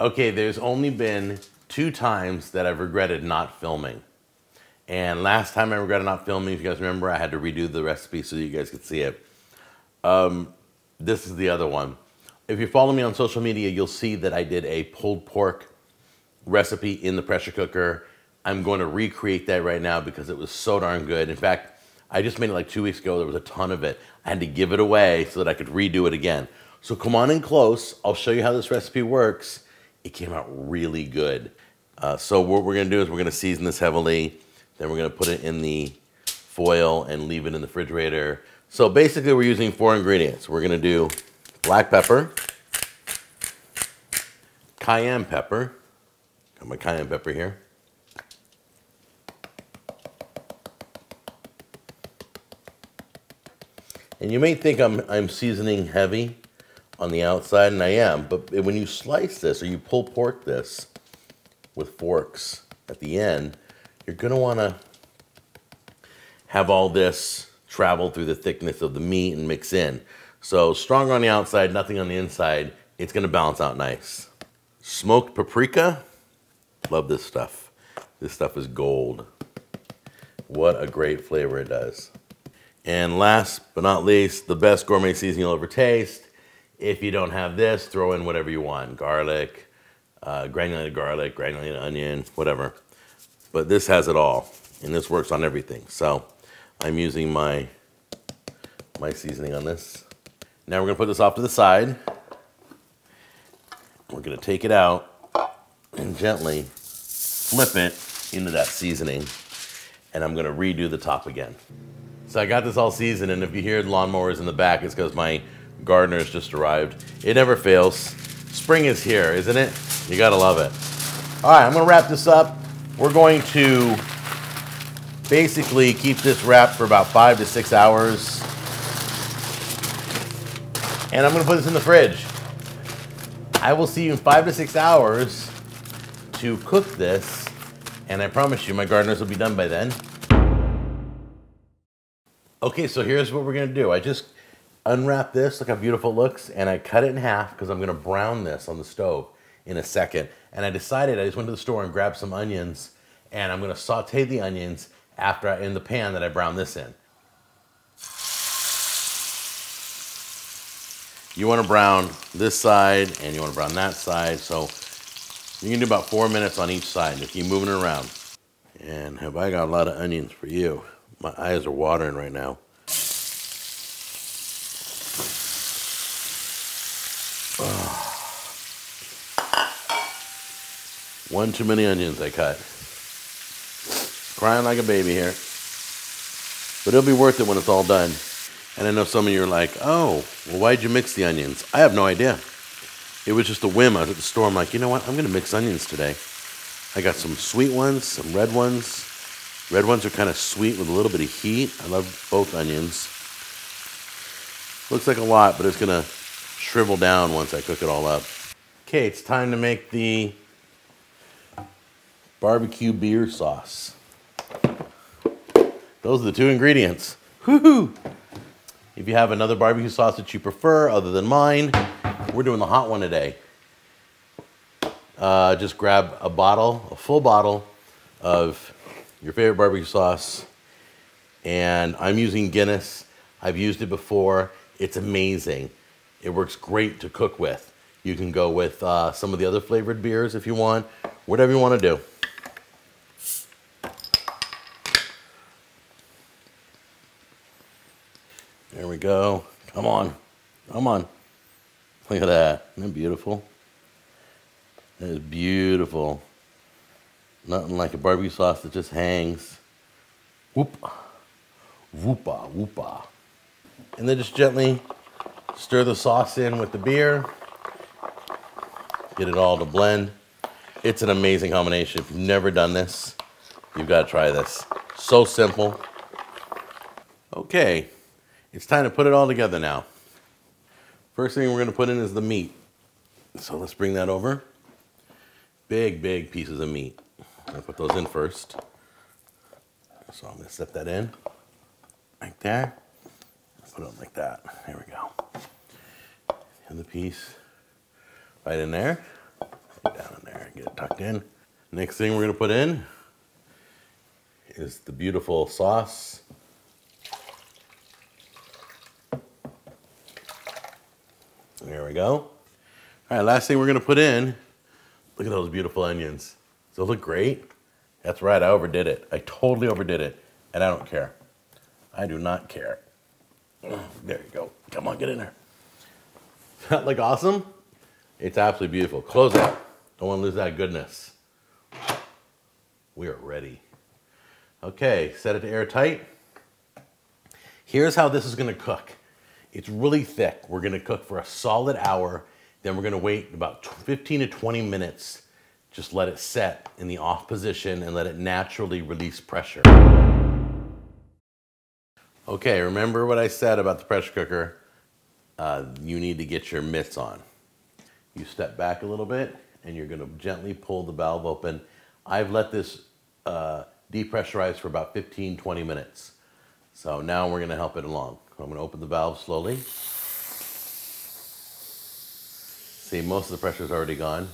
Okay, there's only been 2 times that I've regretted not filming. And last time I regretted not filming, if you guys remember, I had to redo the recipe so you guys could see it. This is the other one. If you follow me on social media, you'll see that I did a pulled pork recipe in the pressure cooker. I'm going to recreate that right now because it was so darn good. In fact, I just made it like 2 weeks ago. There was a ton of it. I had to give it away so that I could redo it again. So come on in close. I'll show you how this recipe works. It came out really good. So what we're going to do is we're going to season this heavily. Then we're going to put it in the foil and leave it in the refrigerator. So basically we're using 4 ingredients. We're going to do black pepper, cayenne pepper. Got my cayenne pepper here. And you may think I'm seasoning heavy on the outside, and I am, but when you slice this or you pull pork this with forks at the end, you're gonna wanna have all this travel through the thickness of the meat and mix in. So strong on the outside, nothing on the inside. It's gonna balance out nice. Smoked paprika, love this stuff. This stuff is gold. What a great flavor it does. And last but not least, the best gourmet seasoning you'll ever taste. If you don't have this, throw in whatever you want. Garlic, granulated garlic, granulated onion, whatever. But this has it all, and this works on everything. So I'm using my seasoning on this. Now we're gonna put this off to the side. We're gonna take it out and gently flip it into that seasoning. And I'm gonna redo the top again. So I got this all seasoned, and if you hear lawnmowers in the back, it's because my gardener's just arrived. It never fails. Spring is here, isn't it? You gotta love it. All right, I'm gonna wrap this up. We're going to basically keep this wrapped for about 5 to 6 hours. And I'm gonna put this in the fridge. I will see you in 5 to 6 hours to cook this, and I promise you my gardeners will be done by then. Okay, so here's what we're gonna do. I just unwrap this, look how beautiful it looks, and I cut it in half because I'm gonna brown this on the stove in a second. And I decided, I just went to the store and grabbed some onions, and I'm gonna saute the onions after in the pan that I browned this in. You wanna brown this side, and you wanna brown that side, so you can do about 4 minutes on each side, just keep moving it around. And have I got a lot of onions for you. My eyes are watering right now. Oh. One too many onions I cut. Crying like a baby here. But it'll be worth it when it's all done. And I know some of you are like, oh, well, why'd you mix the onions? I have no idea. It was just a whim. I was at the store. I'm like, you know what? I'm going to mix onions today. I got some sweet ones, some red ones. Red ones are kind of sweet with a little bit of heat. I love both onions. Looks like a lot, but it's gonna shrivel down once I cook it all up. Okay, it's time to make the barbecue beer sauce. Those are the 2 ingredients. Woo-hoo! If you have another barbecue sauce that you prefer other than mine, we're doing the hot one today. Just grab a bottle, a full bottle of your favorite barbecue sauce, and I'm using Guinness. I've used it before. It's amazing. It works great to cook with. You can go with some of the other flavored beers if you want, whatever you want to do. There we go. Come on. Come on. Look at that. Isn't that beautiful? That is beautiful. Nothing like a barbecue sauce that just hangs. Whoop, whoopa, whoopa. And then just gently stir the sauce in with the beer. Get it all to blend. It's an amazing combination. If you've never done this, you've got to try this. So simple. Okay, it's time to put it all together now. First thing we're going to put in is the meat. So let's bring that over. Big, big pieces of meat. I'm gonna put those in first. So I'm gonna set that in like there. Put it like that. There we go. The other piece right in there. Get it tucked in. Next thing we're gonna put in is the beautiful sauce. There we go. All right, last thing we're gonna put in, look at those beautiful onions. Those look great. That's right, I overdid it. I totally overdid it, and I don't care. I do not care. There you go. Come on, get in there. Does that look awesome? It's absolutely beautiful. Close that. Don't want to lose that goodness. We are ready. Okay, set it to airtight. Here's how this is gonna cook. It's really thick. We're gonna cook for a solid hour, then we're gonna wait about 15 to 20 minutes. Just let it set in the off position and let it naturally release pressure. Okay, remember what I said about the pressure cooker? You need to get your mitts on. You step back a little bit and you're gonna gently pull the valve open. I've let this depressurize for about 15, 20 minutes. So now we're gonna help it along. I'm gonna open the valve slowly. See, most of the pressure's already gone.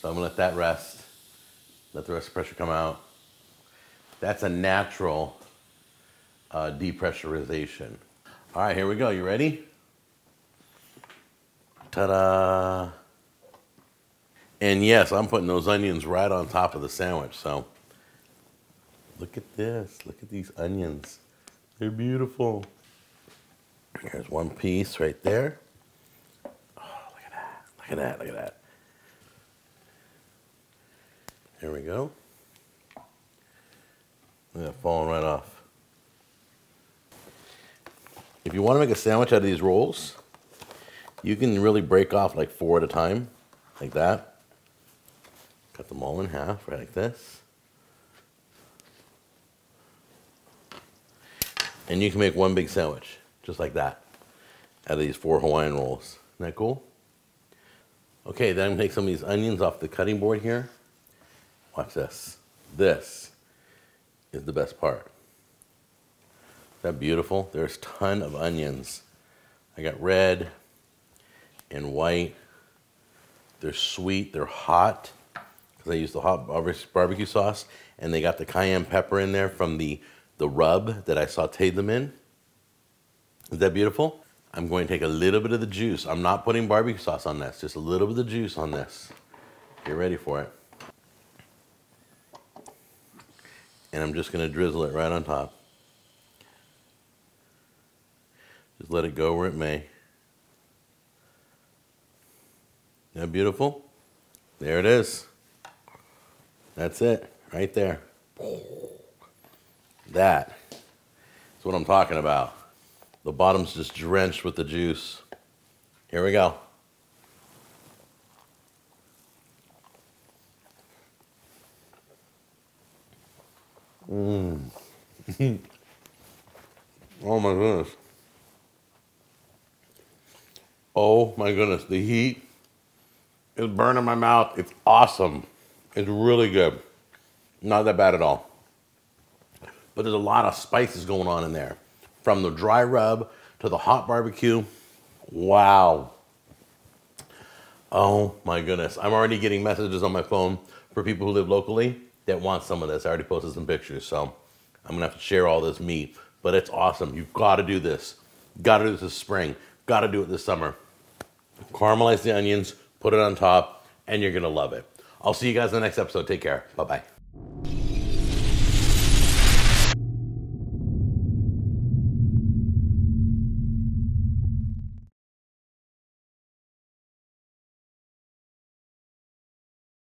So I'm gonna let that rest. Let the rest of the pressure come out. That's a natural depressurization. All right, here we go. You ready? Ta-da! And yes, I'm putting those onions right on top of the sandwich. So look at this. Look at these onions. They're beautiful. Here's one piece right there. Oh, look at that. Look at that. Look at that. There we go. Look at that falling right off. If you want to make a sandwich out of these rolls, you can really break off like 4 at a time, like that. Cut them all in half, right like this. And you can make one big sandwich, just like that, out of these 4 Hawaiian rolls. Isn't that cool? Okay, then I'm gonna take some of these onions off the cutting board here. Watch this. This is the best part. Isn't that beautiful? There's a ton of onions. I got red and white. They're sweet, they're hot, because I used the hot barbecue sauce, and they got the cayenne pepper in there from the rub that I sauteed them in. Is that beautiful? I'm going to take a little bit of the juice. I'm not putting barbecue sauce on this, just a little bit of the juice on this. Get ready for it. And I'm just gonna drizzle it right on top. Just let it go where it may. Isn't that beautiful? There it is. That's it, right there. That is what I'm talking about. The bottom's just drenched with the juice. Here we go. Mmm. Oh my goodness. Oh my goodness. The heat is burning my mouth. It's awesome. It's really good. Not that bad at all. But there's a lot of spices going on in there. From the dry rub to the hot barbecue. Wow. Oh my goodness. I'm already getting messages on my phone for people who live locally that wants some of this. I already posted some pictures, so I'm gonna have to share all this meat, but it's awesome. You've gotta do this. Gotta do this this spring. Gotta do it this summer. Caramelize the onions, put it on top, and you're gonna love it. I'll see you guys in the next episode. Take care, bye-bye.